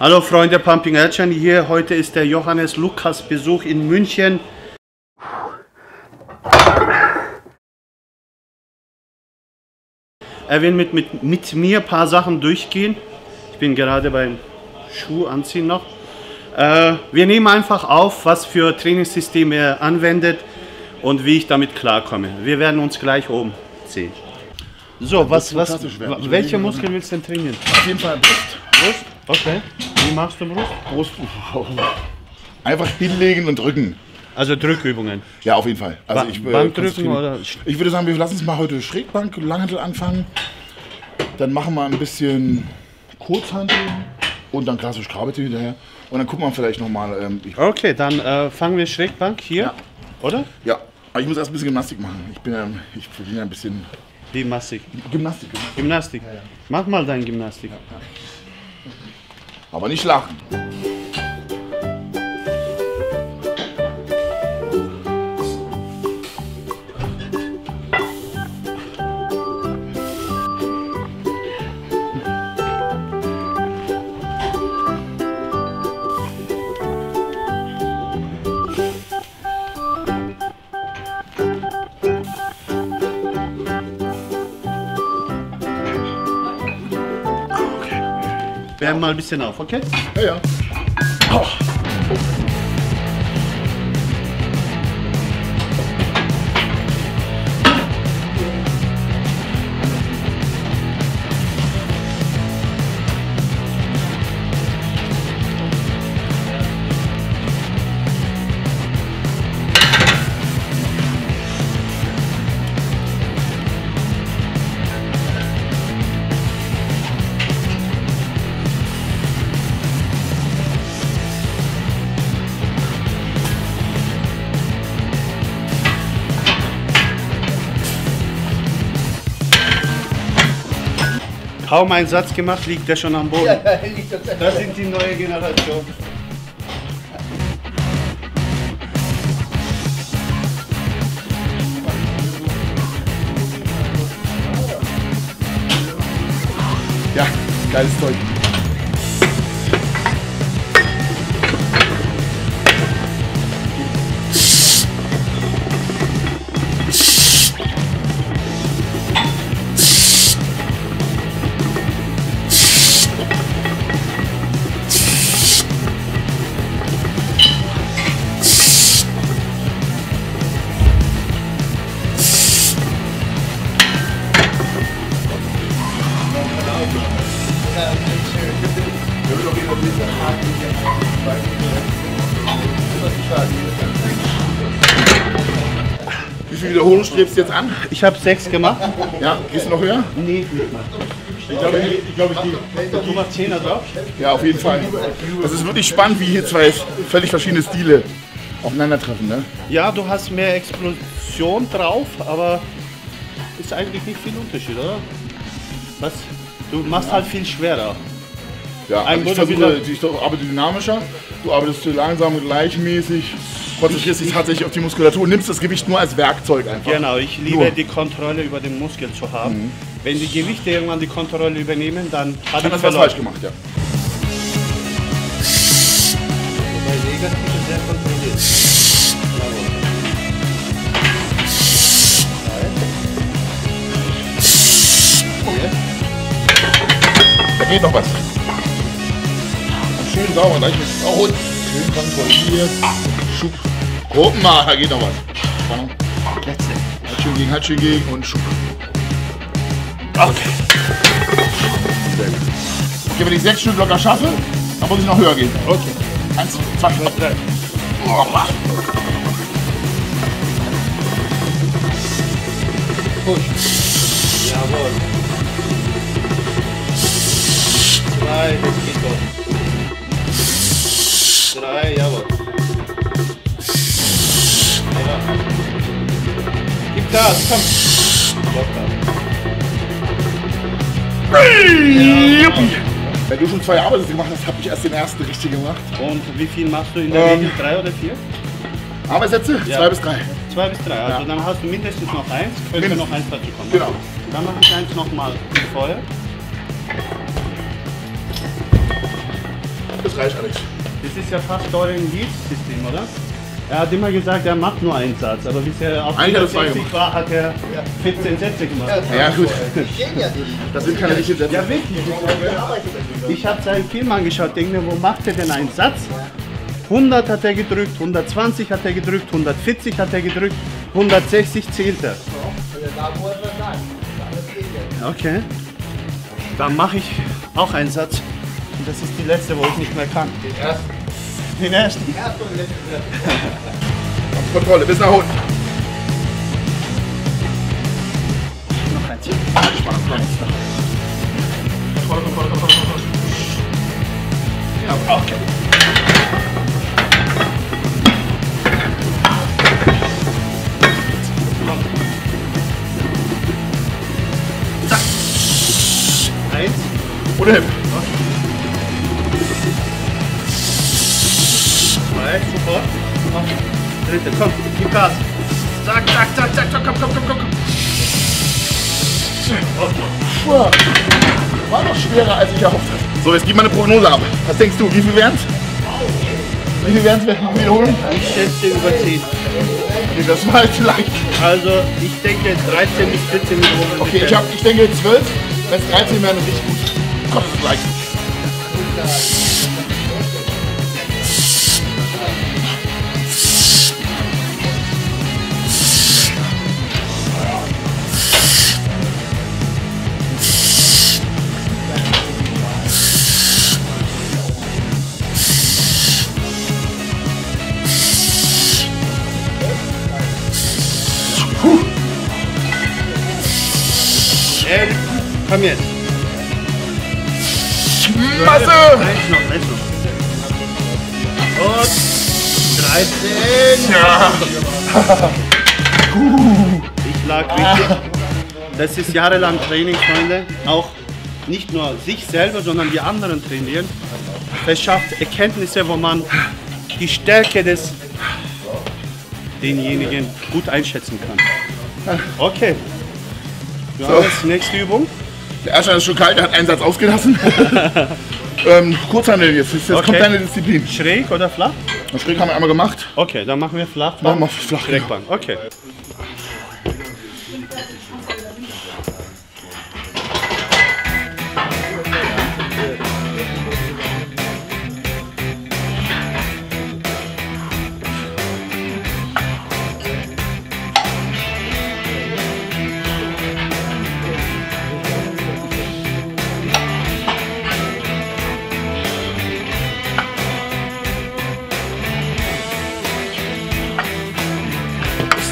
Hallo Freunde, Pumping Ercan hier. Heute ist der Johannes Lukas Besuch in München. Er will mit mir ein paar Sachen durchgehen. Ich bin gerade beim Schuh anziehen noch. Wir nehmen einfach auf, was für Trainingssysteme er anwendet und wie ich damit klarkomme. Wir werden uns gleich oben sehen. So, welche Muskeln willst du denn trainieren? Auf jeden Fall Brust. Brust? Okay. Wie machst du Brust? Brust. Einfach hinlegen und drücken. Also Drückübungen? Ja, auf jeden Fall. Also Bankdrücken oder? Ich würde sagen, wir lassen uns mal heute Schrägbank, Langhantel anfangen. Dann machen wir ein bisschen Kurzhantel und dann klassisch Kabeltür hinterher. Und dann gucken wir vielleicht nochmal. Okay, dann fangen wir Schrägbank hier, ja. Oder? Ja, aber ich muss erst ein bisschen Gymnastik machen. Ich bin ja ein bisschen... Gymnastik. Gymnastik. Gymnastik. Ja, ja. Mach mal deine Gymnastik. Ja, ja. Aber nicht lachen. Wärmen mal ein bisschen auf, okay? Ja, ja. Oh. Kaum einen Satz gemacht, liegt der schon am Boden. Das sind die neue Generation. Ja, geiles Zeug. Wie viele Wiederholungen strebst du jetzt an? Ich habe 6 gemacht. Ja, gehst du noch höher? Nee, nicht mal. Ich glaube, du machst 10er drauf? Ja, auf jeden Fall. Das ist wirklich spannend, wie hier zwei völlig verschiedene Stile aufeinandertreffen, ne? Ja, du hast mehr Explosion drauf, aber ist eigentlich nicht viel Unterschied, oder? Was? Du machst halt viel schwerer. Ja, also ich arbeite dynamischer, du arbeitest langsam und gleichmäßig, konzentrierst dich tatsächlich auf die Muskulatur und nimmst das Gewicht nur als Werkzeug einfach. Genau, ich liebe die Kontrolle über den Muskel zu haben. Mhm. Wenn die Gewichte irgendwann die Kontrolle übernehmen, dann hat das was falsch gemacht, ja. Da geht noch was. Schön sauber, gleich mit Haut. Schön kontrolliert. Schub. Guck mal, da geht noch was. Spannung. Hat schön gegen und Schub. Okay. Sehr gut. Okay, wenn ich 6 Stück locker schaffe, dann muss ich noch höher gehen. Okay. 1, 2, 3. Push. Jawohl. 2, das geht doch. 3, jawohl. Ja. Gib Gas, komm. Ja, komm. Wenn du schon 2 Arbeiten gemacht hast, habe ich erst den ersten richtig gemacht. Und wie viel machst du in der Regel? 3 oder 4? Arbeitssätze? Ja. 2 bis 3. 2 bis 3, also ja. Dann hast du mindestens noch 1, könnte noch 1 dazu kommen. Genau. Dann mache ich 1 nochmal vorher. Das reicht, Alex. Das ist ja fast euer Lied-System, oder? Er hat immer gesagt, er macht nur einen Satz, aber bis er auf 60 war, hat er 14 Sätze gemacht. Ja gut, das sind keine richtigen Sätze. Ja wirklich, ich habe seinen Film angeschaut, denke mir, wo macht er denn einen Satz? 100 hat er gedrückt, 120 hat er gedrückt, 140 hat er gedrückt, 160 zählt er. Okay, dann mache ich auch einen Satz und das ist die letzte, wo ich nicht mehr kann. Den ersten. Den ersten und letzten. Kontrolle, bis nach unten. Noch eins. Spaß, noch. Kontrolle. Ja, okay. Zack. Eins. Ohne Hemd. Sofort. Komm. Dritte, komm, gib Gas. Zack, zack, zack, zack, komm. Okay. War noch schwerer, als ich erhofft habe. So, jetzt gib mal eine Prognose ab. Was denkst du, wie viel wären's? Wie viel wären's, wenn wir wiederholen? Ich schätze über 10. Nee, das war halt leicht. Also, ich denke 13 bis 14 Minuten. Okay, ich denke 12. Wenn es 13 wären, ist nicht gut. Komm, das ist leicht. Komm jetzt. Masse! Eins noch. Und 13. Ja. Ich lag richtig. Das ist jahrelang Training, Freunde. Auch nicht nur sich selber, sondern die anderen trainieren. Das schafft Erkenntnisse, wo man die Stärke des denjenigen gut einschätzen kann. Okay. Wir haben jetzt die nächste Übung. Der Erste ist schon kalt, der hat einen Satz ausgelassen. Kurzhandel jetzt kommt deine Disziplin. Schräg oder flach? Und schräg haben wir einmal gemacht. Okay, dann machen wir Flachbank. Schrägbank, okay.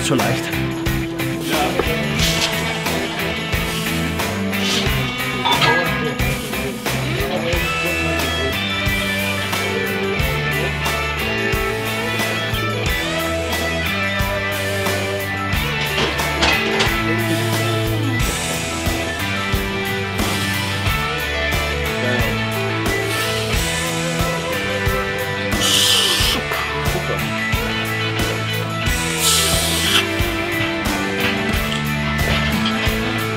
So leicht.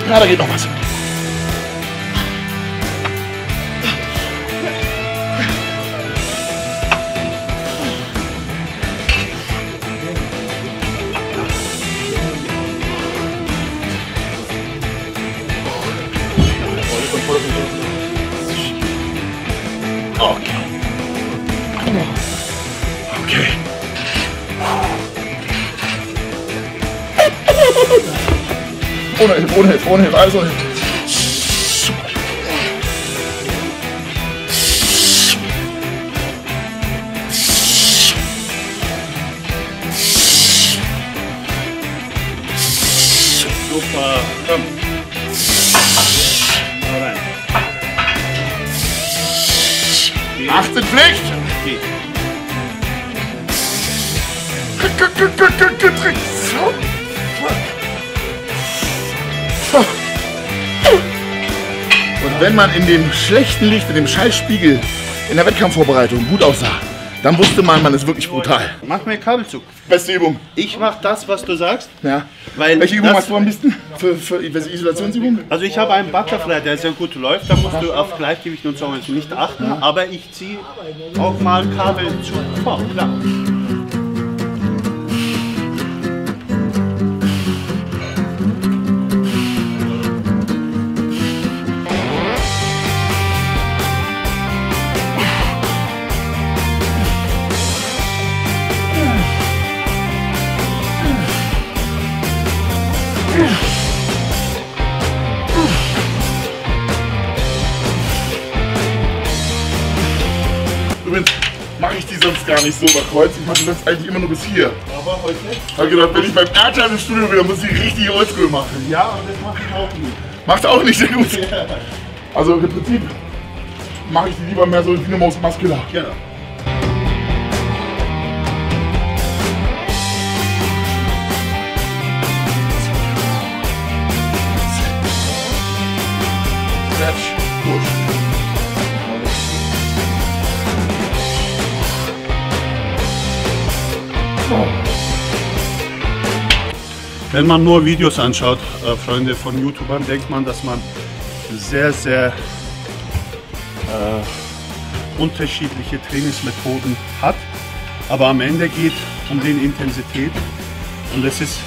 Ja, da geht noch was. Ohne Hilfe, alles ohne Hilfe. Super, komm. Mal rein. Okay. Achtet Pflicht! Okay. Und wenn man in dem schlechten Licht, in dem Scheißspiegel in der Wettkampfvorbereitung gut aussah, Dann wusste man, man ist wirklich brutal. Mach mir Kabelzug. Beste Übung. Ich mach das, was du sagst. Ja. Weil welche Übung machst du am besten? Für Isolationsübung? Also ich habe einen Butterfly, der sehr gut läuft. Da musst du auf Gleichgewicht und so nicht achten. Ja. Aber ich ziehe auch mal Kabelzug vor. Klar. Übrigens mache ich die sonst gar nicht so über Kreuz, ich mache das eigentlich immer nur bis hier. Aber heute? Ich habe gedacht, wenn ich beim Ercan im Studio bin, muss ich richtig Oldschool machen. Ja, und das mache ich auch nicht. Macht auch nicht, sehr gut. Ja. Also im Prinzip mache ich die lieber mehr so in Dynamos Muscular. Ja. Wenn man nur Videos anschaut, Freunde von YouTubern, denkt man, dass man sehr, sehr unterschiedliche Trainingsmethoden hat. Aber am Ende geht es um die Intensität und das ist,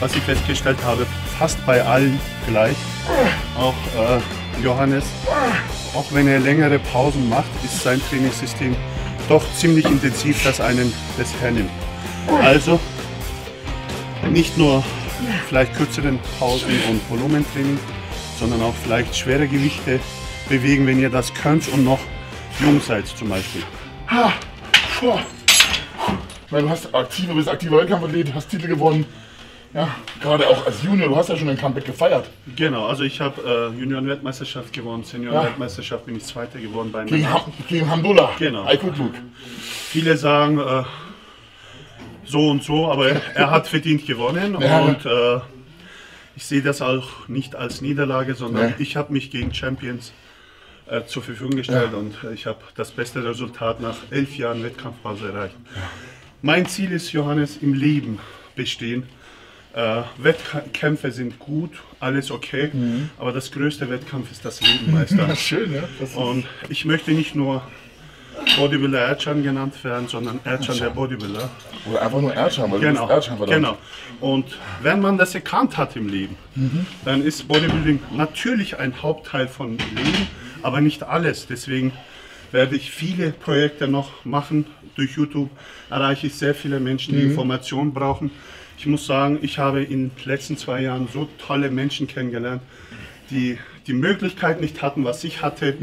was ich festgestellt habe, fast bei allen gleich. Auch Johannes, auch wenn er längere Pausen macht, ist sein Trainingssystem doch ziemlich intensiv, dass einen das hernimmt. Also nicht nur vielleicht kürzeren Pausen und Volumentraining, sondern auch vielleicht schwere Gewichte bewegen, wenn ihr das könnt und noch jung seid zum Beispiel. Weil du hast bist aktiver Wettkampfathlet, hast Titel gewonnen. Ja, gerade auch als Junior, du hast ja schon ein Comeback gefeiert. Genau, also ich habe Junioren-Weltmeisterschaft gewonnen, Senioren-Weltmeisterschaft bin ich Zweiter geworden bei mir. Gegen Hamdullah. Genau. Viele sagen so und so, aber er hat verdient gewonnen und ich sehe das auch nicht als Niederlage, sondern ich habe mich gegen Champions zur Verfügung gestellt und ich habe das beste Resultat nach 11 Jahren Wettkampfpause erreicht. Ja. Mein Ziel ist, Johannes, im Leben bestehen. Wettkämpfe sind gut, alles okay, aber das größte Wettkampf ist das Leben, Meister. Schön, ja? Und ich möchte nicht nur Bodybuilder Ercan genannt werden, sondern Ercan der Bodybuilder. Oder einfach nur Ercan, weil du bist Ercan, verdammt. Und wenn man das erkannt hat im Leben, dann ist Bodybuilding natürlich ein Hauptteil von Leben, aber nicht alles. Deswegen werde ich viele Projekte noch machen. Durch YouTube erreiche ich sehr viele Menschen, die Informationen brauchen. Ich muss sagen, ich habe in den letzten 2 Jahren so tolle Menschen kennengelernt, die die Möglichkeit nicht hatten, was ich hatte,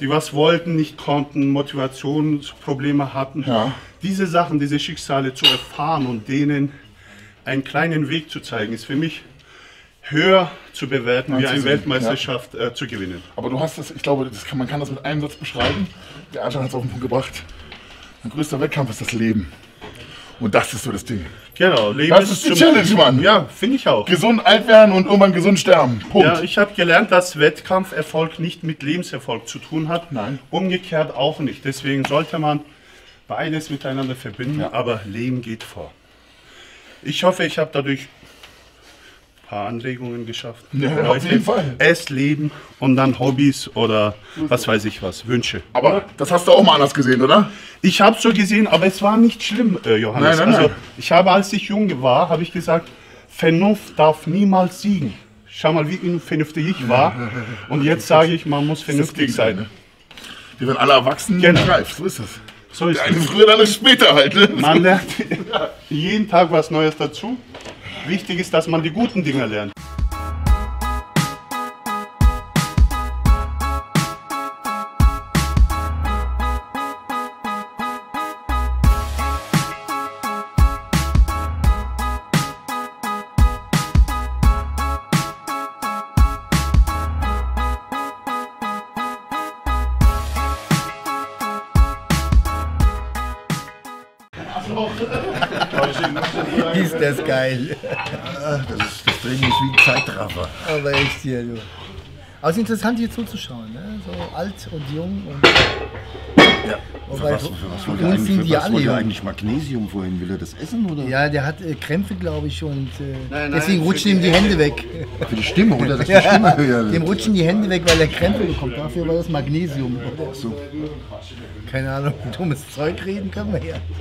die was wollten, nicht konnten, Motivationsprobleme hatten. Ja. Diese Sachen, diese Schicksale zu erfahren und denen einen kleinen Weg zu zeigen, ist für mich höher zu bewerten, wie eine Weltmeisterschaft zu gewinnen. Aber du hast das, ich glaube, das kann, man kann das mit einem Satz beschreiben. Der Ercan hat es auf den Punkt gebracht. Mein größter Wettkampf ist das Leben. Und das ist so das Ding. Genau, Leben das ist die Challenge, Mann. Ja, finde ich auch. Gesund alt werden und irgendwann gesund sterben. Punkt. Ja, ich habe gelernt, dass Wettkampferfolg nicht mit Lebenserfolg zu tun hat. Nein. Umgekehrt auch nicht. Deswegen sollte man beides miteinander verbinden, aber Leben geht vor. Ich hoffe, ich habe dadurch ein paar Anregungen geschafft. Ja, auf jeden Fall. Leben und dann Hobbys oder was weiß ich was, Wünsche. Aber das hast du auch mal anders gesehen, oder? Ich habe so gesehen, aber es war nicht schlimm, Johannes. Nein, nein, also, ich habe, als ich jung war, habe ich gesagt, Vernunft darf niemals siegen. Schau mal, wie unvernünftig ich war. Und jetzt sage ich, man muss vernünftig sein. Ne? Wir werden alle erwachsen und reif, so ist das. So ist es. Früher, dann später halt. Ne? Man lernt jeden Tag was Neues dazu. Wichtig ist, dass man die guten Dinge lernt. Ist das geil. Das Training ist wie ein Zeitraffer. Aber echt hier, du. Aber es ist interessant, hier zuzuschauen, ne? So alt und jung. Und, für was wollte er eigentlich? Magnesium vorhin? Will er das essen? Oder? Ja, der hat Krämpfe, glaube ich, und nein, deswegen rutschen ihm die Hände weg. Für die Stimme, oder? Dass die Stimme höher wird. Dem rutschen die Hände weg, weil er Krämpfe bekommt. Dafür war das Magnesium. So. Keine Ahnung, dummes Zeug reden können wir ja.